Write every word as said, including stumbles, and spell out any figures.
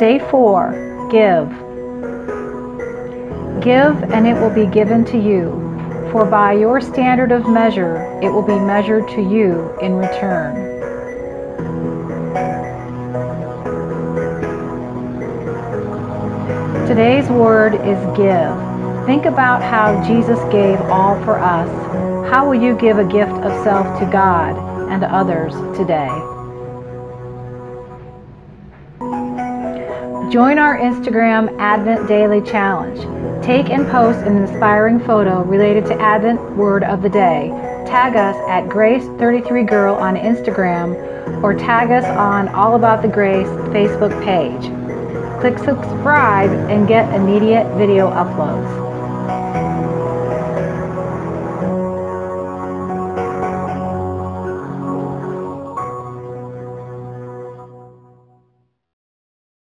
Day four, give. Give and it will be given to you, for by your standard of measure it will be measured to you in return. Today's word is give. Think about how Jesus gave all for us. How will you give a gift of self to God and others today? Join our Instagram Advent Daily Challenge. Take and post an inspiring photo related to Advent Word of the Day. Tag us at Grace thirty-three girl on Instagram or tag us on All About The Grace Facebook page. Click subscribe and get immediate video uploads.